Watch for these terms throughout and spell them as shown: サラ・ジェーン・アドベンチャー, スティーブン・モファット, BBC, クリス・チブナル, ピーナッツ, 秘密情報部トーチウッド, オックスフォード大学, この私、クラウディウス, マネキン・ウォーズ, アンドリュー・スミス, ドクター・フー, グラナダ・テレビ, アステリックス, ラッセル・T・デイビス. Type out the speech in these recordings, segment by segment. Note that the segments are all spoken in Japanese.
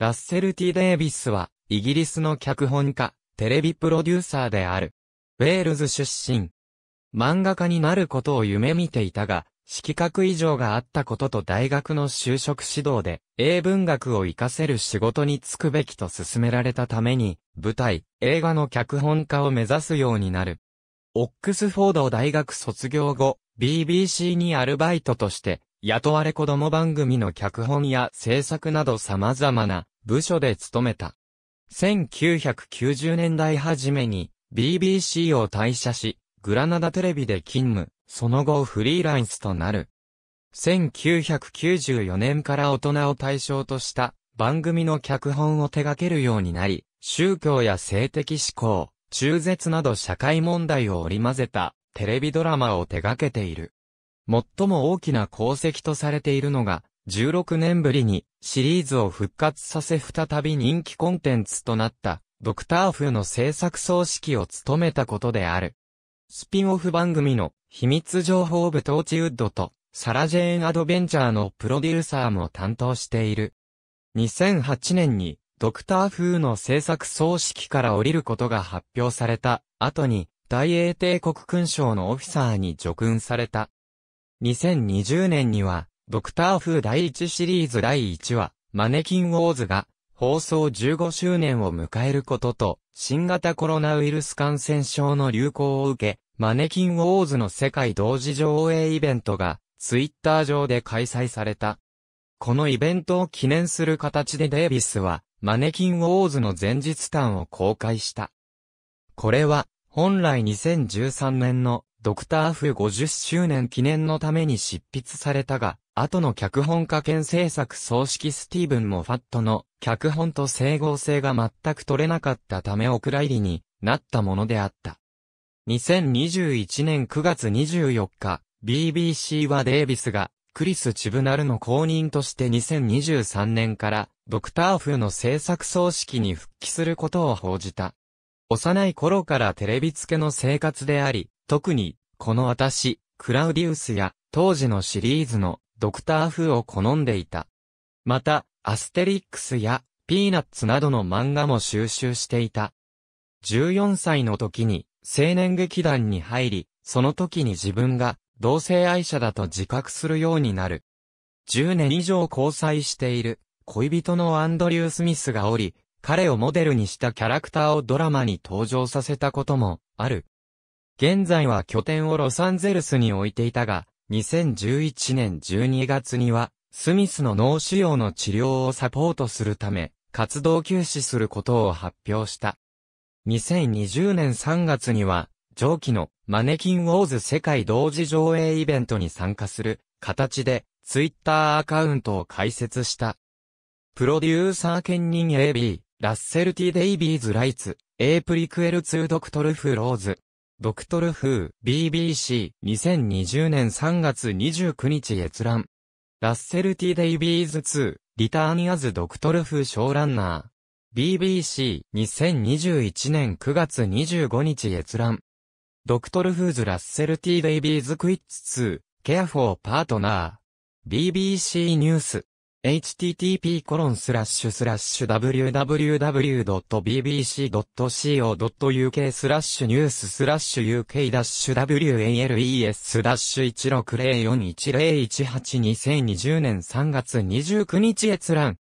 ラッセル・T・デイビスは、イギリスの脚本家、テレビプロデューサーである。ウェールズ出身。漫画家になることを夢見ていたが、色覚異常があったことと大学の就職指導で、英文学を活かせる仕事に就くべきと勧められたために、舞台、映画の脚本家を目指すようになる。オックスフォード大学卒業後、BBC にアルバイトとして、雇われ子供番組の脚本や制作など様々な部署で務めた。1990年代初めに BBC を退社し、グラナダテレビで勤務。その後フリーランスとなる。1994年から大人を対象とした番組の脚本を手掛けるようになり、宗教や性的指向、中絶など社会問題を織り交ぜたテレビドラマを手掛けている。最も大きな功績とされているのが、16年ぶりにシリーズを復活させ再び人気コンテンツとなった、ドクター・フーの制作総指揮を務めたことである。スピンオフ番組の秘密情報部トーチウッドとサラ・ジェーン・アドベンチャーのプロデューサーも担当している。2008年にドクター・フーの制作総指揮から降りることが発表された後に大英帝国勲章のオフィサーに叙勲された。2020年にはドクター・フー第1シリーズ第1話マネキン・ウォーズが放送15周年を迎えることと、新型コロナウイルス感染症の流行を受け、マネキンウォーズの世界同時上映イベントが、ツイッター上で開催された。このイベントを記念する形でデイビスは、マネキンウォーズの前日譚を公開した。これは、本来2013年のドクター・フー50周年記念のために執筆されたが、後の脚本家兼制作総指揮スティーブン・モファットの脚本と整合性が全く取れなかったためお蔵入りになったものであった。2021年9月24日、BBC はデイビスがクリス・チブナルの後任として2023年からドクター・フーの制作総指揮に復帰することを報じた。幼い頃からテレビつけの生活であり、特にこの私、クラウディウスや当時のシリーズのドクター・フーを好んでいた。また、アステリックスやピーナッツなどの漫画も収集していた。14歳の時に青年劇団に入り、その時に自分が同性愛者だと自覚するようになる。10年以上交際している恋人のアンドリュー・スミスがおり、彼をモデルにしたキャラクターをドラマに登場させたこともある。現在は拠点をロサンゼルスに置いていたが、2011年12月には、スミスの脳腫瘍の治療をサポートするため、活動休止することを発表した。2020年3月には、上記のマネキンウォーズ世界同時上映イベントに参加する形で、ツイッターアカウントを開設した。プロデューサー兼任 AB、ラッセル T デイビーズライツ、Aプリクエル2ドクトルフローズ。ドクトル・フー BBC 2020年3月29日閲覧。ラッセル・T・デイビーズ2リターン・アズ・ドクトル・フーショーランナー。BBC 2021年9月25日閲覧。ドクトル・フーズ・ラッセル・T・デイビーズクイッツ2ケア・フォー・パートナー。BBC ニュース。http://www.bbc.co.uk/news/uk-160416012018 2020年3月29日閲覧。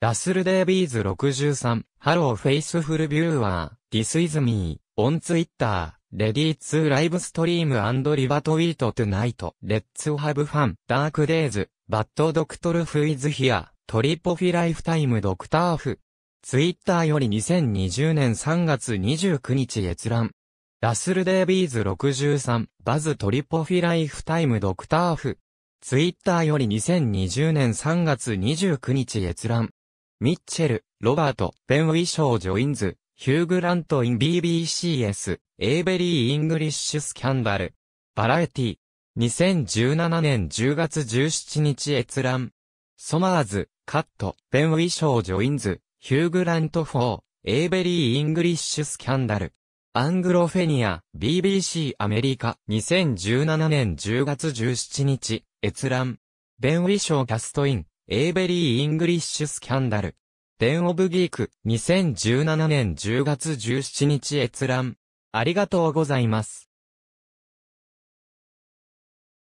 ラスル・デイビーズ63、Hello Faithful Viewer, This is me, on Twitter, Ready to Live Stream and Live Tweet Tonight, Let's Have Fun, Dark Days.バッドドクトルフイズヒア、トリポフィライフタイムドクターフ。ツイッターより2020年3月29日閲覧。ラスルデイビーズ63、バズトリポフィライフタイムドクターフ。ツイッターより2020年3月29日閲覧。ミッチェル、ロバート、ベンウィショージョインズ、ヒューグラントイン BBCS、エーベリーイングリッシュスキャンダル。バラエティ。2017年10月17日閲覧。ソマーズ、カット、ベンウィショージョインズ、ヒューグラント4、エーベリー・イングリッシュ・スキャンダル。アングロフェニア、BBC アメリカ、2017年10月17日、閲覧。ベンウィショーキャストイン、エーベリー・イングリッシュ・スキャンダル。デン・オブ・ギーク、2017年10月17日閲覧。ありがとうございます。